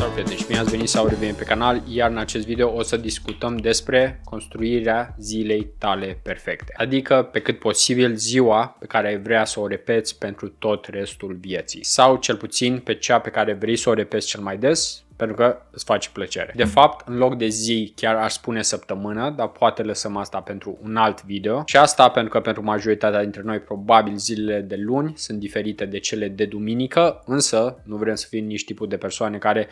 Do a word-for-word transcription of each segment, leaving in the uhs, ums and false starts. Salut, deci mi-ați venit sau revenim pe canal, iar în acest video o să discutăm despre construirea zilei tale perfecte. Adică, pe cât posibil, ziua pe care ai vrea să o repeți pentru tot restul vieții. Sau, cel puțin, pe cea pe care vrei să o repeți cel mai des, pentru că îți face plăcere. De fapt, în loc de zi, chiar aș spune săptămână, dar poate lăsăm asta pentru un alt video. Și asta pentru că pentru majoritatea dintre noi, probabil zilele de luni sunt diferite de cele de duminică, însă nu vrem să fim nici tipul de persoane care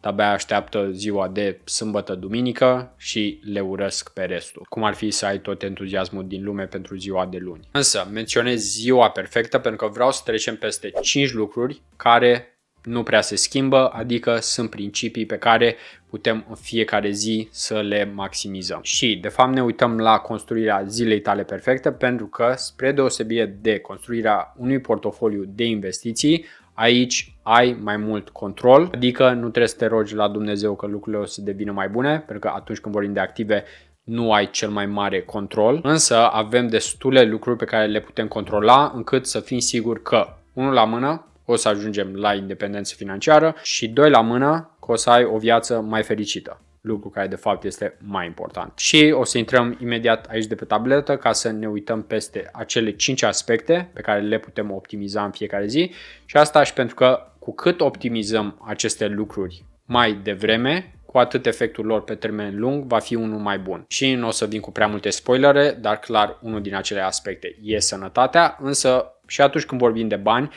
de-abia așteaptă ziua de sâmbătă-duminică și le urăsc pe restul. Cum ar fi să ai tot entuziasmul din lume pentru ziua de luni. Însă, menționez ziua perfectă pentru că vreau să trecem peste cinci lucruri care nu prea se schimbă, adică sunt principii pe care putem în fiecare zi să le maximizăm. Și de fapt ne uităm la construirea zilei tale perfecte pentru că spre deosebire de construirea unui portofoliu de investiții, aici ai mai mult control, adică nu trebuie să te rogi la Dumnezeu că lucrurile o să devină mai bune, pentru că atunci când vorbim de active nu ai cel mai mare control, însă avem destule lucruri pe care le putem controla încât să fim siguri că, unul la mână, o să ajungem la independență financiară și doi la mână că o să ai o viață mai fericită, lucru care de fapt este mai important. Și o să intrăm imediat aici de pe tabletă ca să ne uităm peste acele cinci aspecte pe care le putem optimiza în fiecare zi și asta și pentru că cu cât optimizăm aceste lucruri mai devreme, cu atât efectul lor pe termen lung va fi unul mai bun. Și nu o să vin cu prea multe spoilere, dar clar unul din acele aspecte e sănătatea, însă și atunci când vorbim de bani,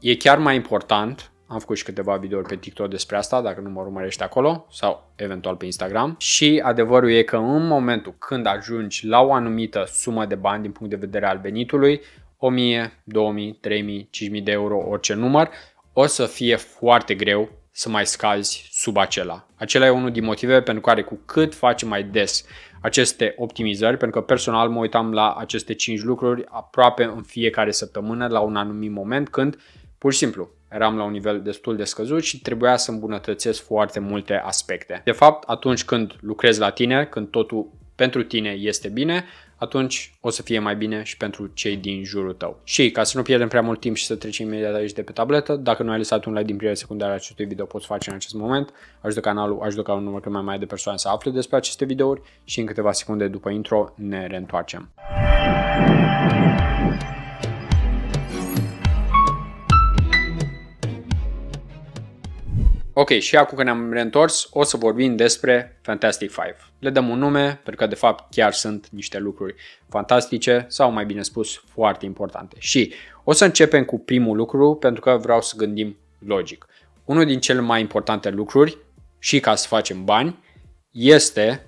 e chiar mai important, am făcut și câteva videouri pe TikTok despre asta, dacă nu mă urmărești acolo, sau eventual pe Instagram. Și adevărul e că în momentul când ajungi la o anumită sumă de bani din punct de vedere al venitului, o mie, două mii, trei mii, cinci mii de euro, orice număr, o să fie foarte greu să mai scazi sub acela. Acela e unul din motivele pentru care cu cât faci mai des aceste optimizări, pentru că personal mă uitam la aceste cinci lucruri aproape în fiecare săptămână la un anumit moment când pur și simplu, eram la un nivel destul de scăzut și trebuia să îmbunătățesc foarte multe aspecte. De fapt, atunci când lucrezi la tine, când totul pentru tine este bine, atunci o să fie mai bine și pentru cei din jurul tău. Și ca să nu pierdem prea mult timp și să trecem imediat aici de pe tabletă, dacă nu ai lăsat un like din privire secundară acestui video, poți face în acest moment. Ajută canalul, ajută ca un număr cât mai mare de persoane să afle despre aceste videouri și în câteva secunde după intro ne reîntoarcem. Ok, și acum că ne-am reîntors, o să vorbim despre Fantastic cinci. Le dăm un nume, pentru că de fapt chiar sunt niște lucruri fantastice sau mai bine spus foarte importante. Și o să începem cu primul lucru, pentru că vreau să gândim logic. Unul din cele mai importante lucruri, și ca să facem bani, este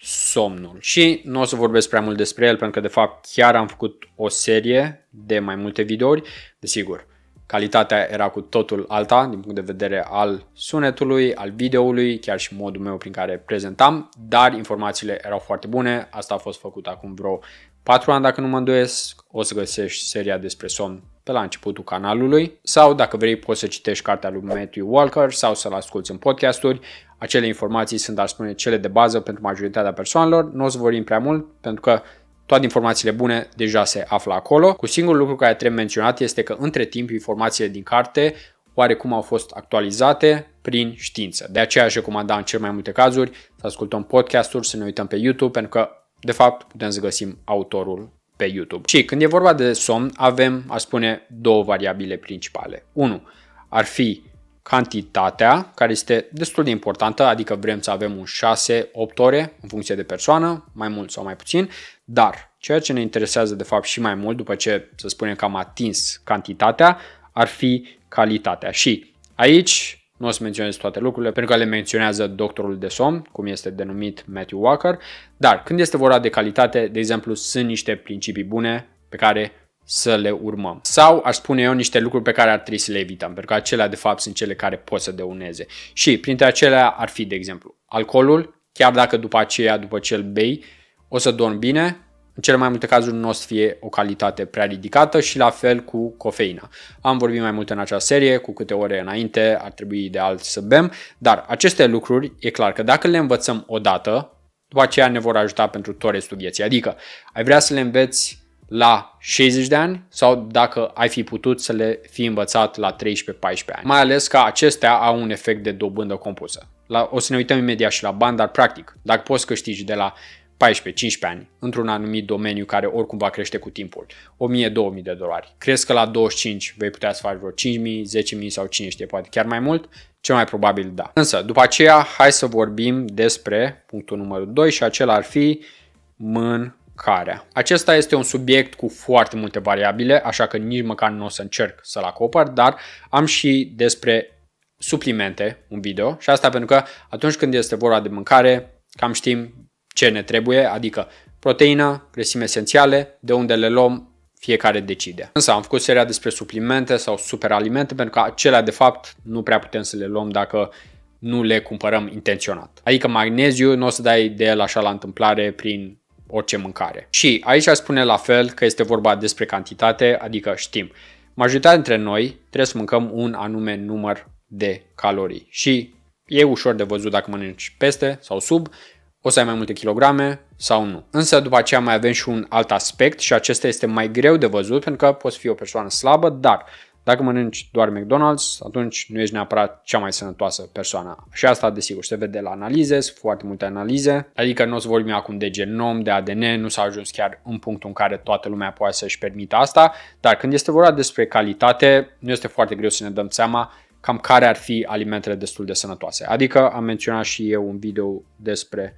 somnul. Și nu o să vorbesc prea mult despre el, pentru că de fapt chiar am făcut o serie de mai multe videouri, desigur. Calitatea era cu totul alta din punct de vedere al sunetului, al videoului, chiar și modul meu prin care prezentam, dar informațiile erau foarte bune. Asta a fost făcut acum vreo patru ani dacă nu mă îndoiesc. O să găsești seria despre somn pe la începutul canalului sau dacă vrei poți să citești cartea lui Matthew Walker sau să-l asculți în podcasturi. Acele informații sunt, aș spune, cele de bază pentru majoritatea persoanelor. Nu o să vorbim prea mult pentru că toate informațiile bune deja se află acolo. Cu singurul lucru care trebuie menționat este că între timp informațiile din carte oarecum au fost actualizate prin știință. De aceea aș recomanda în cel mai multe cazuri să ascultăm podcasturi, să ne uităm pe YouTube, pentru că de fapt putem să găsim autorul pe YouTube. Și când e vorba de somn avem, aș spune, două variabile principale. unu ar fi cantitatea, care este destul de importantă, adică vrem să avem un șase opt ore în funcție de persoană, mai mult sau mai puțin, dar ceea ce ne interesează de fapt și mai mult, după ce să spunem că am atins cantitatea, ar fi calitatea. Și aici nu o să menționez toate lucrurile, pentru că le menționează doctorul de somn, cum este denumit Matthew Walker, dar când este vorba de calitate, de exemplu, sunt niște principii bune pe care să le urmăm. Sau, aș spune eu, niște lucruri pe care ar trebui să le evităm, pentru că acelea, de fapt, sunt cele care pot să dăuneze. Și printre acelea ar fi, de exemplu, alcoolul, chiar dacă după aceea, după ce îl bei, o să dormi bine, în cele mai multe cazuri nu o să fie o calitate prea ridicată și la fel cu cofeina. Am vorbit mai mult în această serie, cu câte ore înainte ar trebui ideal să bem, dar aceste lucruri, e clar că dacă le învățăm odată, după aceea ne vor ajuta pentru tot restul vieții. Adică, ai vrea să le înveți la șaizeci de ani sau dacă ai fi putut să le fi învățat la treisprezece paisprezece ani. Mai ales că acestea au un efect de dobândă compusă. La, o să ne uităm imediat și la bani, dar practic, dacă poți câștigi de la paisprezece cincisprezece ani într-un anumit domeniu care oricum va crește cu timpul, o mie două mii de dolari, crezi că la douăzeci și cinci vei putea să faci vreo cinci mii, zece mii sau cinci sute, poate chiar mai mult? Cel mai probabil da. Însă, după aceea, hai să vorbim despre punctul numărul doi și acela ar fi mână. Care. Acesta este un subiect cu foarte multe variabile, așa că nici măcar nu o să încerc să-l acopăr, dar am și despre suplimente un video și asta pentru că atunci când este vorba de mâncare, cam știm ce ne trebuie, adică proteină, grăsimi esențiale, de unde le luăm, fiecare decide. Însă am făcut seria despre suplimente sau superalimente pentru că acelea de fapt nu prea putem să le luăm dacă nu le cumpărăm intenționat. Adică magneziu nu o să dai de el așa la întâmplare prin orice mâncare. Și aici aș spune la fel că este vorba despre cantitate, adică știm, majoritatea dintre noi trebuie să mâncăm un anume număr de calorii și e ușor de văzut dacă mănânci peste sau sub, o să ai mai multe kilograme sau nu. Însă după aceea mai avem și un alt aspect și acesta este mai greu de văzut pentru că poți fi o persoană slabă, dar dacă mănânci doar McDonald's, atunci nu ești neapărat cea mai sănătoasă persoană. Și asta, desigur, se vede la analize, sunt foarte multe analize. Adică nu o să vorbim acum de genom, de A D N, nu s-a ajuns chiar în punctul în care toată lumea poate să-și permită asta. Dar când este vorba despre calitate, nu este foarte greu să ne dăm seama cam care ar fi alimentele destul de sănătoase. Adică am menționat și eu un video despre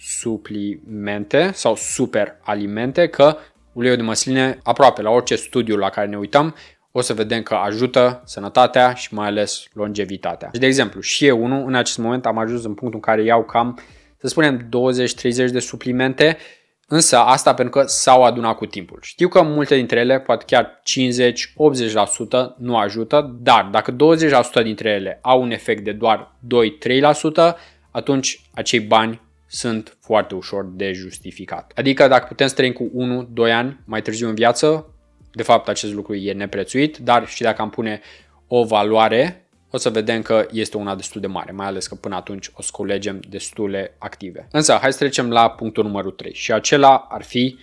suplimente sau superalimente, că uleiul de măsline, aproape la orice studiu la care ne uităm, o să vedem că ajută sănătatea și mai ales longevitatea. Și de exemplu, și eu unul, în acest moment am ajuns în punctul în care iau cam, să spunem, douăzeci treizeci de suplimente, însă asta pentru că s-au adunat cu timpul. Știu că multe dintre ele, poate chiar cincizeci optzeci la sută nu ajută, dar dacă douăzeci la sută dintre ele au un efect de doar doi trei la sută, atunci acei bani sunt foarte ușor de justificat. Adică dacă putem să trăim cu unu doi ani mai târziu în viață, de fapt, acest lucru e neprețuit, dar și dacă am pune o valoare, o să vedem că este una destul de mare, mai ales că până atunci o să colegem destule active. Însă, hai să trecem la punctul numărul trei și acela ar fi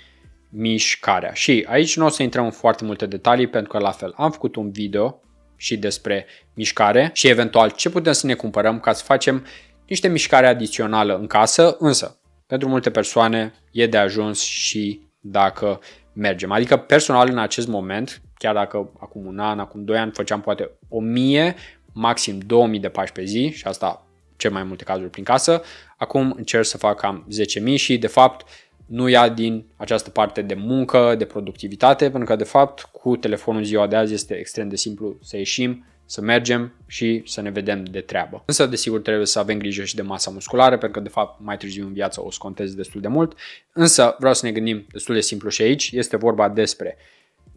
mișcarea. Și aici nu o să intrăm în foarte multe detalii pentru că, la fel, am făcut un video și despre mișcare și eventual ce putem să ne cumpărăm ca să facem niște mișcare adițională în casă, însă, pentru multe persoane e de ajuns și dacă mergem. Adică personal în acest moment, chiar dacă acum un an, acum doi ani făceam poate o mie, maxim două mii de pași pe zi și asta cel mai multe cazuri prin casă, acum încerc să fac cam zece mii și de fapt nu ia din această parte de muncă, de productivitate, pentru că de fapt cu telefonul ziua de azi este extrem de simplu să ieșim, să mergem și să ne vedem de treabă. Însă, desigur, trebuie să avem grijă și de masa musculară, pentru că, de fapt, mai târziu în viață o scontez destul de mult. Însă, vreau să ne gândim destul de simplu și aici. Este vorba despre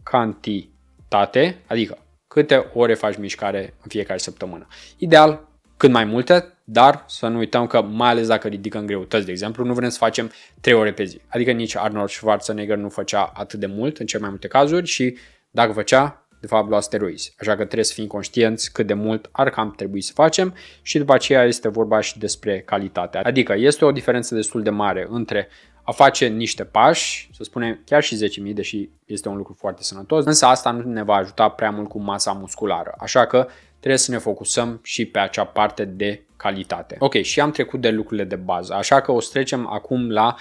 cantitate, adică câte ore faci mișcare în fiecare săptămână. Ideal, cât mai multe, dar să nu uităm că, mai ales dacă ridicăm greutăți, de exemplu, nu vrem să facem trei ore pe zi. Adică nici Arnold Schwarzenegger nu făcea atât de mult în cele mai multe cazuri și, dacă făcea, de fapt lua steroizi, așa că trebuie să fim conștienți cât de mult ar cam trebui să facem și după aceea este vorba și despre calitatea. Adică este o diferență destul de mare între a face niște pași, să spunem chiar și zece mii, deși este un lucru foarte sănătos, însă asta nu ne va ajuta prea mult cu masa musculară, așa că trebuie să ne focusăm și pe acea parte de calitate. Ok, și am trecut de lucrurile de bază, așa că o să trecem acum la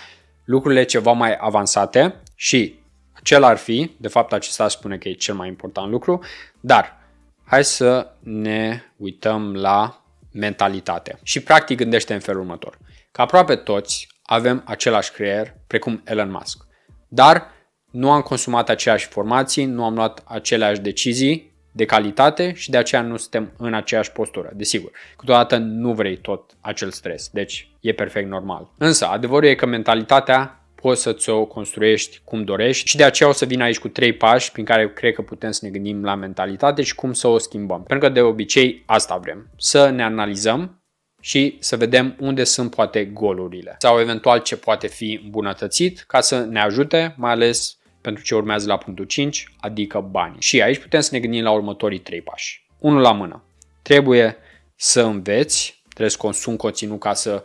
lucrurile ceva mai avansate și cel ar fi, de fapt acesta spune că e cel mai important lucru, dar hai să ne uităm la mentalitate. Și practic gândește în felul următor, că aproape toți avem același creier precum Elon Musk, dar nu am consumat aceleași informații, nu am luat aceleași decizii de calitate și de aceea nu suntem în aceeași postură. Desigur, câteodată nu vrei tot acel stres, deci e perfect normal. Însă adevărul e că mentalitatea poți să ți-o construiești cum dorești și de aceea o să vin aici cu trei pași prin care cred că putem să ne gândim la mentalitate și cum să o schimbăm. Pentru că de obicei asta vrem, să ne analizăm și să vedem unde sunt poate golurile sau eventual ce poate fi îmbunătățit ca să ne ajute, mai ales pentru ce urmează la punctul cinci, adică banii. Și aici putem să ne gândim la următorii trei pași. Unul la mână, trebuie să înveți, trebuie să consumi conținut ca să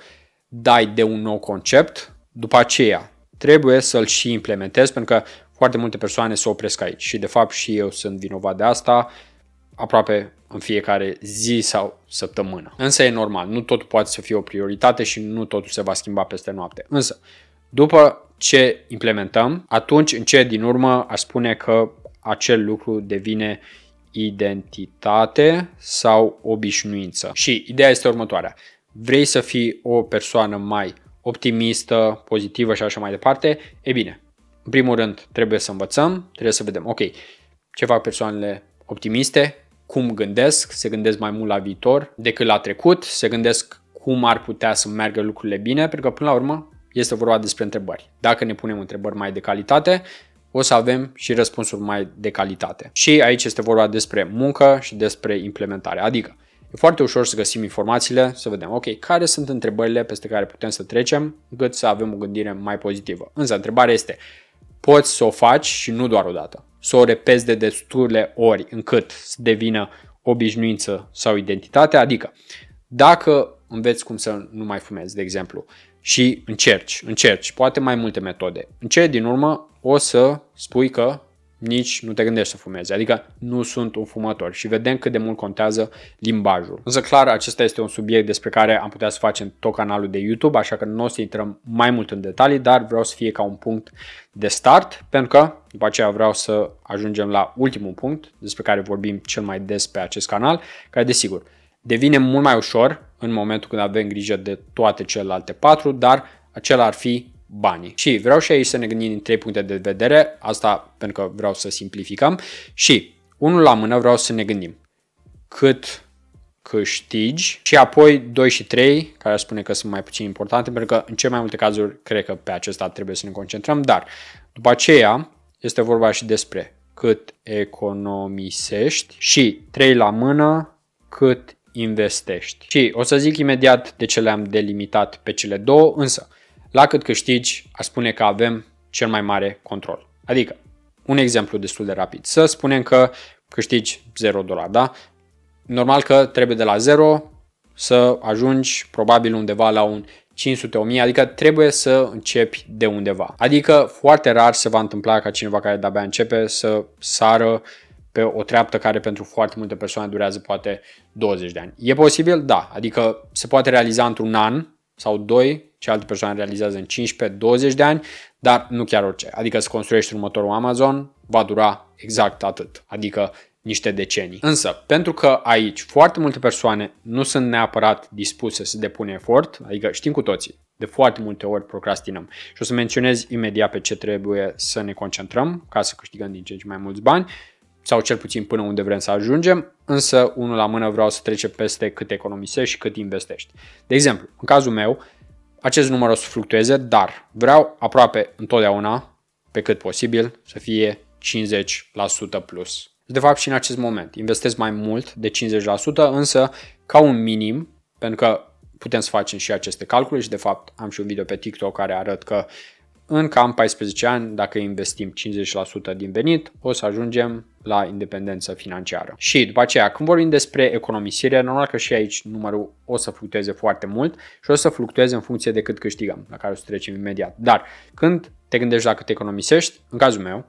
dai de un nou concept, după aceea trebuie să-l și implementezi, pentru că foarte multe persoane se opresc aici și de fapt și eu sunt vinovat de asta aproape în fiecare zi sau săptămână. Însă e normal, nu tot poate să fie o prioritate și nu totul se va schimba peste noapte. Însă, după ce implementăm, atunci în ce din urmă aș spune că acel lucru devine identitate sau obișnuință. Și ideea este următoarea. Vrei să fii o persoană mai optimistă, pozitivă și așa mai departe? E bine, în primul rând trebuie să învățăm, trebuie să vedem, ok, ce fac persoanele optimiste, cum gândesc, se gândesc mai mult la viitor decât la trecut, se gândesc cum ar putea să meargă lucrurile bine, pentru că până la urmă este vorba despre întrebări. Dacă ne punem întrebări mai de calitate, o să avem și răspunsuri mai de calitate. Și aici este vorba despre muncă și despre implementare. Adică e foarte ușor să găsim informațiile, să vedem, ok, care sunt întrebările peste care putem să trecem, încât să avem o gândire mai pozitivă. Însă întrebarea este, poți să o faci și nu doar o dată, să o repezi de destule ori încât să devină obișnuință sau identitate? Adică, dacă înveți cum să nu mai fumezi, de exemplu, și încerci, încerci, poate mai multe metode, în cele din urmă o să spui că nici nu te gândești să fumezi, adică nu sunt un fumător și vedem cât de mult contează limbajul. Însă clar, acesta este un subiect despre care am putea să facem tot canalul de YouTube, așa că nu o să intrăm mai mult în detalii, dar vreau să fie ca un punct de start, pentru că după aceea vreau să ajungem la ultimul punct despre care vorbim cel mai des pe acest canal, care desigur devine mult mai ușor în momentul când avem grijă de toate celelalte patru, dar acela ar fi banii. Și vreau și aici să ne gândim din trei puncte de vedere, asta pentru că vreau să simplificăm și unul la mână vreau să ne gândim cât câștigi și apoi doi și trei, care spune că sunt mai puțin importante pentru că în cel mai multe cazuri cred că pe acesta trebuie să ne concentrăm, dar după aceea este vorba și despre cât economisești și trei la mână cât investești. Și o să zic imediat de ce le-am delimitat pe cele două, însă la cât câștigi, aș spune că avem cel mai mare control. Adică, un exemplu destul de rapid. Să spunem că câștigi zero dolari, da? Normal că trebuie de la zero să ajungi probabil undeva la un cinci sute la o mie, adică trebuie să începi de undeva. Adică foarte rar se va întâmpla ca cineva care de-abia începe să sară pe o treaptă care pentru foarte multe persoane durează poate douăzeci de ani. E posibil? Da. Adică se poate realiza într-un an sau doi, ce alte persoane realizează în cincisprezece douăzeci de ani, dar nu chiar orice. Adică să construiești următorul Amazon va dura exact atât, adică niște decenii. Însă, pentru că aici foarte multe persoane nu sunt neapărat dispuse să depună efort, adică știm cu toții, de foarte multe ori procrastinăm. Și o să menționez imediat pe ce trebuie să ne concentrăm ca să câștigăm din ce în ce mai mulți bani, sau cel puțin până unde vrem să ajungem, însă unul la mână vreau să trecem peste cât economisești și cât investești. De exemplu, în cazul meu, acest număr o să fluctueze, dar vreau aproape întotdeauna, pe cât posibil, să fie cincizeci la sută plus. De fapt și în acest moment investez mai mult de cincizeci la sută, însă ca un minim, pentru că putem să facem și aceste calcule și de fapt am și un video pe TikTok care arăt că în cam paisprezece ani, dacă investim cincizeci la sută din venit, o să ajungem la independență financiară. Și după aceea, când vorbim despre economisire, normal că și aici numărul o să fluctueze foarte mult și o să fluctueze în funcție de cât câștigăm, la care o să trecem imediat. Dar când te gândești la cât economisești, în cazul meu,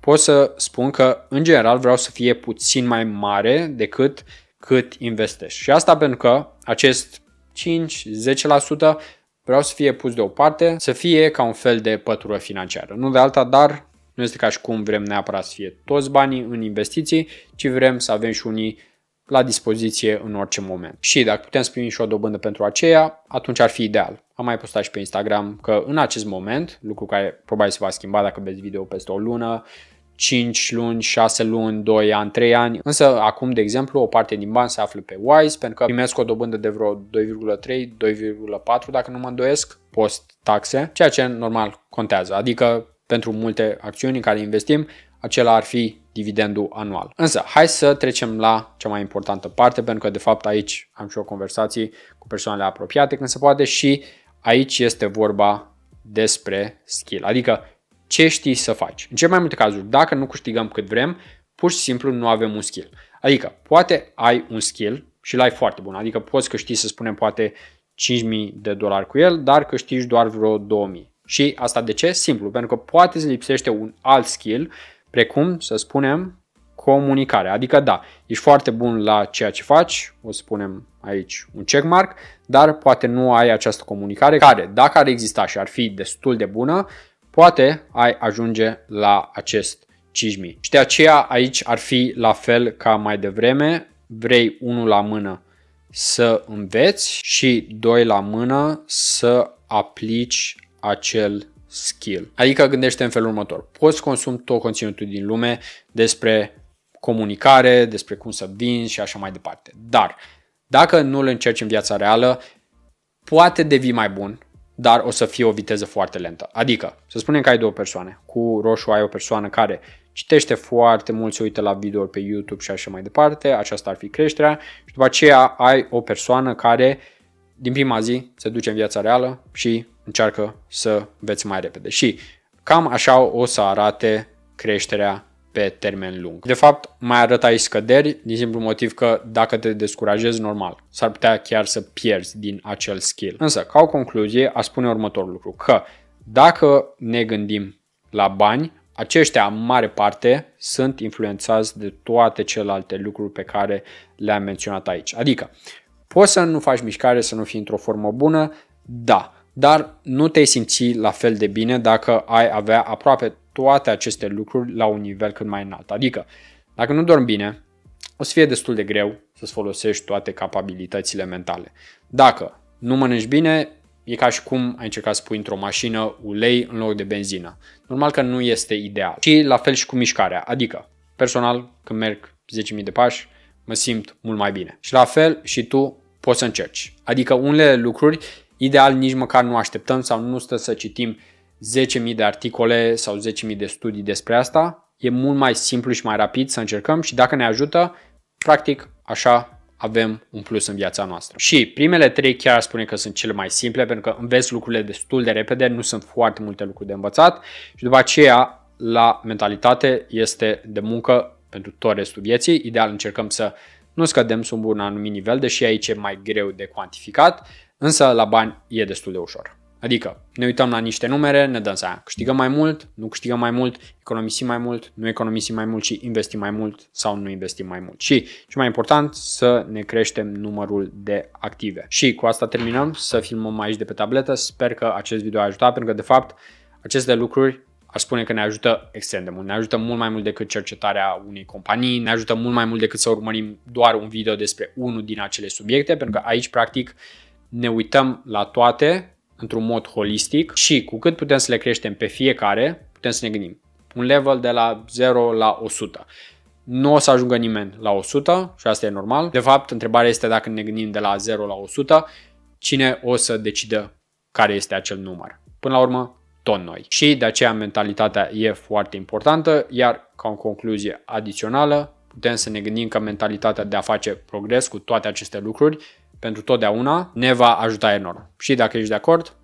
pot să spun că, în general, vreau să fie puțin mai mare decât cât investești. Și asta pentru că acest cinci la sută, zece la sută vreau să fie pus deoparte, să fie ca un fel de pătură financiară. Nu de alta, dar nu este ca și cum vrem neapărat să fie toți banii în investiții, ci vrem să avem și unii la dispoziție în orice moment. Și dacă putem să primim și o dobândă pentru aceea, atunci ar fi ideal. Am mai postat și pe Instagram că în acest moment, lucru care probabil se va schimba dacă vezi video peste o lună, cinci luni, șase luni, doi ani, trei ani. Însă acum, de exemplu, o parte din bani se află pe Wise pentru că primesc o dobândă de vreo doi virgulă trei, doi virgulă patru dacă nu mă îndoiesc, post taxe, ceea ce normal contează. Adică pentru multe acțiuni în care investim, acela ar fi dividendul anual. Însă, hai să trecem la cea mai importantă parte pentru că de fapt aici am și o conversație cu persoanele apropiate când se poate și aici este vorba despre skill, adică ce știi să faci. În cel mai multe cazuri, dacă nu câștigăm cât vrem, pur și simplu nu avem un skill. Adică, poate ai un skill și l-ai foarte bun, adică poți câștigi, să spunem, poate cinci mii de dolari cu el, dar câștigi doar vreo două mii. Și asta de ce? Simplu, pentru că poate îți lipsește un alt skill, precum, să spunem, comunicarea. Adică da, ești foarte bun la ceea ce faci, o spunem aici un checkmark, dar poate nu ai această comunicare care, dacă ar exista și ar fi destul de bună, poate ai ajunge la acest cincizeci. Și de aceea aici ar fi la fel ca mai devreme, vrei unul la mână să înveți și doi la mână să aplici acel skill. Adică gândește în felul următor, poți consumi tot conținutul din lume despre comunicare, despre cum să vinzi și așa mai departe. Dar dacă nu îl încerci în viața reală, poate devii mai bun, dar o să fie o viteză foarte lentă. Adică, să spunem că ai două persoane. Cu roșu ai o persoană care citește foarte mult, se uită la video pe YouTube și așa mai departe. Aceasta ar fi creșterea. Și după aceea ai o persoană care din prima zi se duce în viața reală și încearcă să înveți mai repede. Și cam așa o să arate creșterea pe termen lung. De fapt, mai arăt aici scăderi din simplu motiv că dacă te descurajezi, normal, s-ar putea chiar să pierzi din acel skill. Însă, ca o concluzie, aș spune următorul lucru, că dacă ne gândim la bani, aceștia, în mare parte, sunt influențați de toate celelalte lucruri pe care le-am menționat aici. Adică, poți să nu faci mișcare, să nu fii într-o formă bună, da, dar nu te-ai simți la fel de bine dacă ai avea aproape toate aceste lucruri la un nivel cât mai înalt. Adică, dacă nu dormi bine, o să fie destul de greu să-ți folosești toate capabilitățile mentale. Dacă nu mănânci bine, e ca și cum ai încercat să pui într-o mașină ulei în loc de benzină. Normal că nu este ideal. Și la fel și cu mișcarea. Adică, personal, când merg zece mii de pași, mă simt mult mai bine. Și la fel și tu poți să încerci. Adică, unele lucruri, ideal, nici măcar nu așteptăm sau nu stă să citim zece mii de articole sau zece mii de studii despre asta, e mult mai simplu și mai rapid să încercăm și dacă ne ajută, practic așa avem un plus în viața noastră. Și primele trei chiar spune că sunt cele mai simple pentru că înveți lucrurile destul de repede, nu sunt foarte multe lucruri de învățat și după aceea la mentalitate este de muncă pentru tot restul vieții. Ideal încercăm să nu scădem sub un anumit nivel, deși aici e mai greu de cuantificat, însă la bani e destul de ușor. Adică ne uităm la niște numere, ne dăm seama, câștigăm mai mult, nu câștigăm mai mult, economisim mai mult, nu economisim mai mult și investim mai mult sau nu investim mai mult. Și, și mai important, să ne creștem numărul de active. Și cu asta terminăm, să filmăm aici de pe tabletă, sper că acest video a ajutat, pentru că de fapt aceste lucruri aș spune că ne ajută extrem de mult, ne ajută mult mai mult decât cercetarea unei companii, ne ajută mult mai mult decât să urmărim doar un video despre unul din acele subiecte, pentru că aici practic ne uităm la toate într-un mod holistic și cu cât putem să le creștem pe fiecare, putem să ne gândim un level de la zero la o sută. Nu o să ajungă nimeni la o sută și asta e normal. De fapt, întrebarea este dacă ne gândim de la zero la o sută, cine o să decidă care este acel număr. Până la urmă, tot noi. Și de aceea mentalitatea e foarte importantă, iar ca o concluzie adițională, putem să ne gândim că mentalitatea de a face progres cu toate aceste lucruri pentru totdeauna ne va ajuta enorm. Și dacă ești de acord,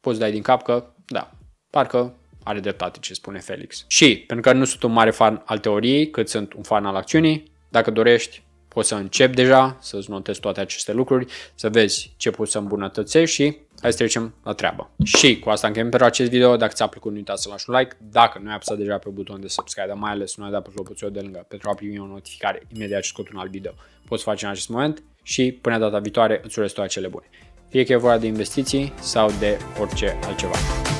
poți dai din cap că, da, parcă are dreptate ce spune Felix. Și, pentru că nu sunt un mare fan al teoriei, cât sunt un fan al acțiunii, dacă dorești, poți să începi deja, să-ți notezi toate aceste lucruri, să vezi ce poți să îmbunătățești și hai să trecem la treabă. Și cu asta încheiem pentru acest video. Dacă ți-a plăcut, nu uita să lași un like. Dacă nu ai apăsat deja pe butonul de subscribe, mai ales nu ai dat pe clopoțelul de lângă pentru a primi o notificare imediat ce scot un alt video, poți face în acest moment. Și până data viitoare îți urez toate cele bune. Fie că e vorba de investiții sau de orice altceva.